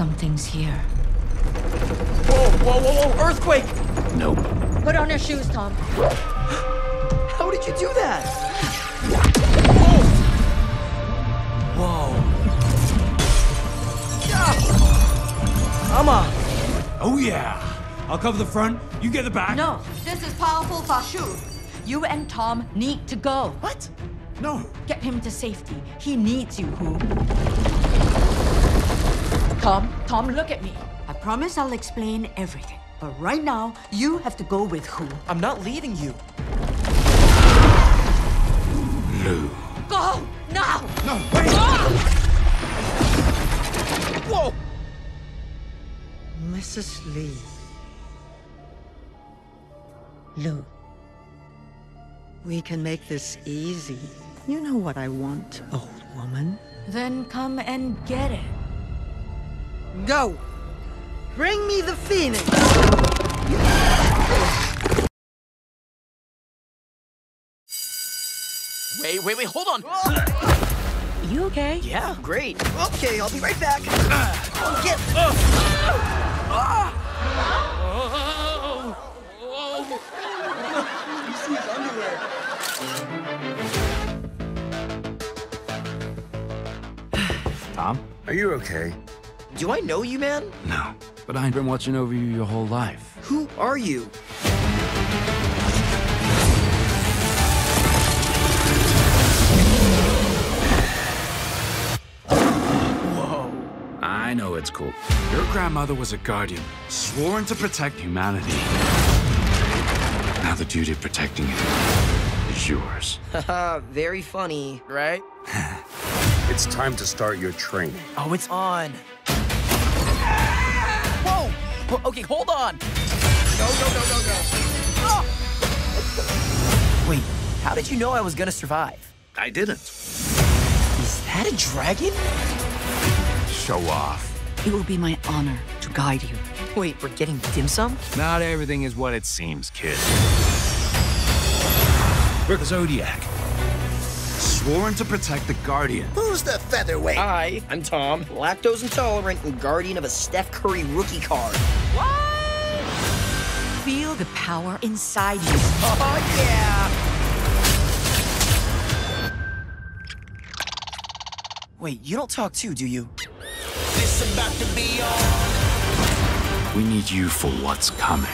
Something's here. Whoa, earthquake! Nope. Put on your shoes, Tom. How did you do that? Whoa. Yeah. I'm on. Oh yeah. I'll cover the front, you get the back. No, this is powerful for sure. You and Tom need to go. What? No. Get him to safety. He needs you, Who. Tom, look at me. I promise I'll explain everything. But right now, you have to go with Who. I'm not leaving you. Lou. Go! Now! No, wait! Whoa! Mrs. Lee. Lou. We can make this easy. You know what I want, old woman. Then come and get it. Go! Bring me the Phoenix! Wait, hold on! You okay? Yeah, great. Okay, I'll be right back. Get... Tom? Are you okay? Do I know you, man? No, but I've been watching over you your whole life. Who are you? Whoa. I know it's cool. Your grandmother was a guardian, sworn to protect humanity. Now the duty of protecting it is yours. Haha, very funny, right? It's time to start your training. Oh, it's on. Whoa! Okay, hold on. Go. Oh! Wait, how did you know I was gonna survive? I didn't. Is that a dragon? Show off. It will be my honor to guide you. Wait, we're getting dim sum? Not everything is what it seems, kid. We're the Zodiac. Sworn to protect the Guardian. Who's the featherweight? I am Tom, lactose intolerant and guardian of a Steph Curry rookie card. What? Feel the power inside you. Oh, yeah. Wait, you don't talk too, do you? This is about to be on. We need you for what's coming.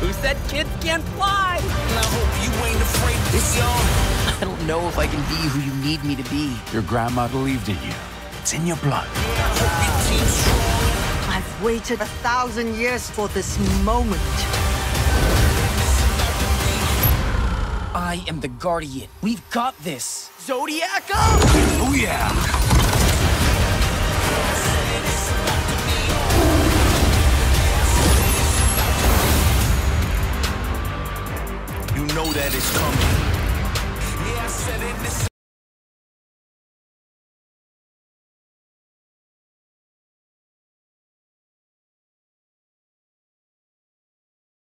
Who said kids can't fly? And I hope you ain't afraid of this, y'all. I don't know if I can be who you need me to be. Your grandma believed in you. It's in your blood. I've waited 1,000 years for this moment. I am the Guardian. We've got this. Zodiac up! Oh, yeah. You know that it's coming.